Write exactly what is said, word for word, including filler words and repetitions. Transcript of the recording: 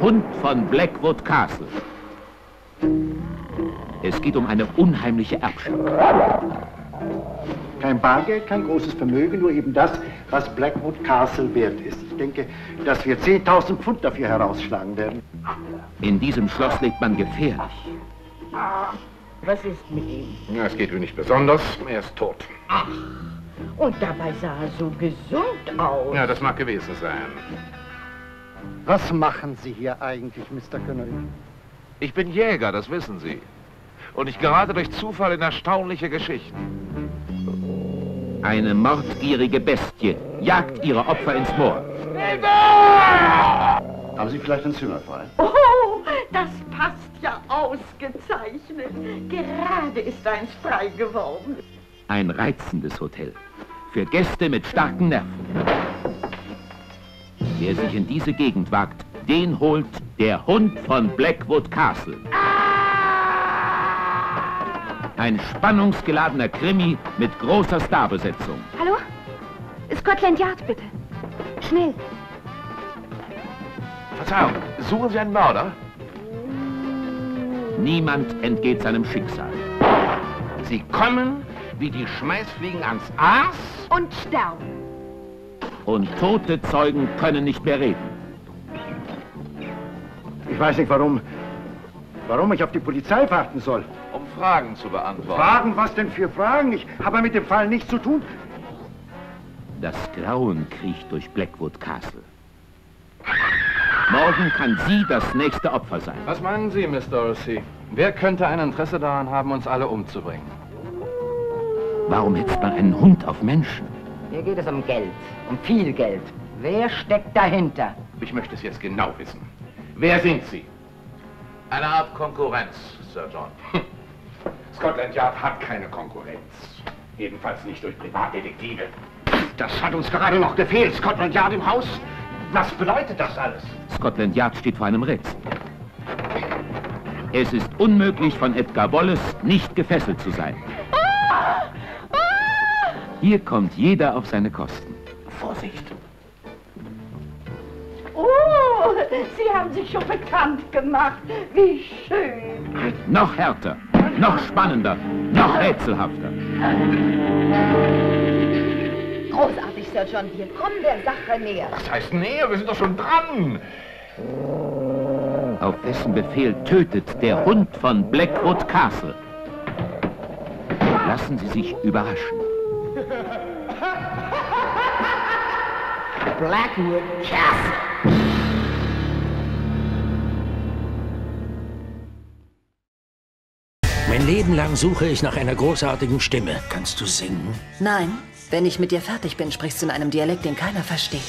Hund von Blackwood Castle. Es geht um eine unheimliche Erbschaft. Kein Bargeld, kein großes Vermögen, nur eben das, was Blackwood Castle wert ist. Ich denke, dass wir zehntausend Pfund dafür herausschlagen werden. In diesem Schloss lebt man gefährlich. Was ist mit ihm? Ja, es geht ihm nicht besonders. Er ist tot. Ach, und dabei sah er so gesund aus. Ja, das mag gewesen sein. Was machen Sie hier eigentlich, Mister Connell? Ich bin Jäger, das wissen Sie. Und ich gerate durch Zufall in erstaunliche Geschichten. Eine mordgierige Bestie jagt ihre Opfer ins Moor. Haben Sie vielleicht einen Zimmer frei? Oh, das passt ja ausgezeichnet. Gerade ist eins frei geworden. Ein reizendes Hotel. Für Gäste mit starken Nerven. Wer sich in diese Gegend wagt, den holt der Hund von Blackwood Castle. Ein spannungsgeladener Krimi mit großer Starbesetzung. Hallo? Scotland Yard, bitte. Schnell. Verzeihung, suchen Sie einen Mörder? Niemand entgeht seinem Schicksal. Sie kommen wie die Schmeißfliegen ans Aas und sterben. Und tote Zeugen können nicht mehr reden. Ich weiß nicht, warum, warum ich auf die Polizei warten soll. Um Fragen zu beantworten. Fragen? Was denn für Fragen? Ich habe mit dem Fall nichts zu tun. Das Grauen kriecht durch Blackwood Castle. Morgen kann sie das nächste Opfer sein. Was meinen Sie, Miss Dorsey? Wer könnte ein Interesse daran haben, uns alle umzubringen? Warum hetzt man einen Hund auf Menschen? Hier geht es um Geld, um viel Geld. Wer steckt dahinter? Ich möchte es jetzt genau wissen. Wer sind Sie? Eine Art Konkurrenz, Sir John. Hm. Scotland Yard hat keine Konkurrenz. Jedenfalls nicht durch Privatdetektive. Das hat uns gerade noch gefehlt. Scotland Yard im Haus? Was bedeutet das alles? Scotland Yard steht vor einem Rätsel. Es ist unmöglich, von Edgar Wallace nicht gefesselt zu sein. Hier kommt jeder auf seine Kosten. Vorsicht! Oh, Sie haben sich schon bekannt gemacht. Wie schön! Noch härter, noch spannender, noch rätselhafter. Großartig, Sir John. Wir kommen der Sache näher. Was heißt näher? Wir sind doch schon dran! Auf dessen Befehl tötet der Hund von Blackwood Castle. Lassen Sie sich überraschen. Blackwood Castle. Mein Leben lang suche ich nach einer großartigen Stimme. Kannst du singen? Nein. Wenn ich mit dir fertig bin, sprichst du in einem Dialekt, den keiner versteht.